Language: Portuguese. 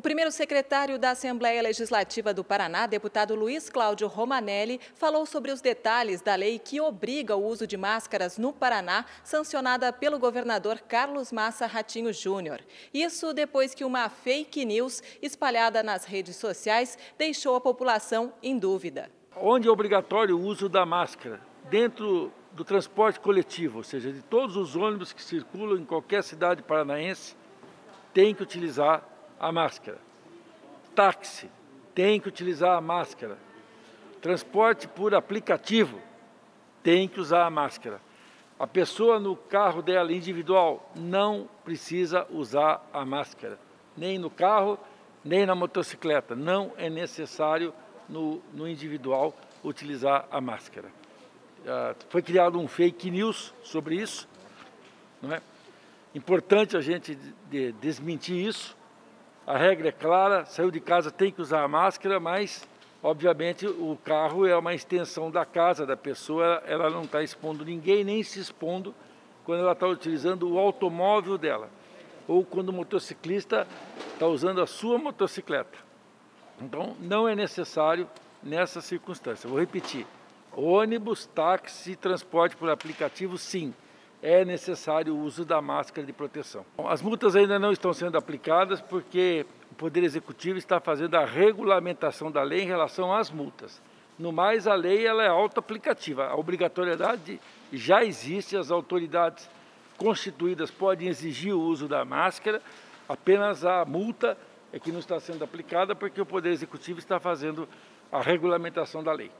O primeiro secretário da Assembleia Legislativa do Paraná, deputado Luiz Cláudio Romanelli, falou sobre os detalhes da lei que obriga o uso de máscaras no Paraná, sancionada pelo governador Carlos Massa Ratinho Júnior. Isso depois que uma fake news espalhada nas redes sociais deixou a população em dúvida. Onde é obrigatório o uso da máscara? Dentro do transporte coletivo, ou seja, de todos os ônibus que circulam em qualquer cidade paranaense, tem que utilizar a máscara. Táxi, tem que utilizar a máscara. Transporte por aplicativo, tem que usar a máscara. A pessoa no carro dela individual não precisa usar a máscara, nem no carro, nem na motocicleta. Não é necessário no individual utilizar a máscara. Foi criado um fake news sobre isso, não é? Importante a gente desmentir isso. A regra é clara, saiu de casa tem que usar a máscara, mas, obviamente, o carro é uma extensão da casa da pessoa, ela não está expondo ninguém, nem se expondo quando ela está utilizando o automóvel dela, ou quando o motociclista está usando a sua motocicleta. Então, não é necessário nessa circunstância. Vou repetir, ônibus, táxi, transporte por aplicativo, sim. É necessário o uso da máscara de proteção. As multas ainda não estão sendo aplicadas porque o Poder Executivo está fazendo a regulamentação da lei em relação às multas. No mais, a lei ela é auto-aplicativa. A obrigatoriedade já existe, as autoridades constituídas podem exigir o uso da máscara, apenas a multa é que não está sendo aplicada porque o Poder Executivo está fazendo a regulamentação da lei.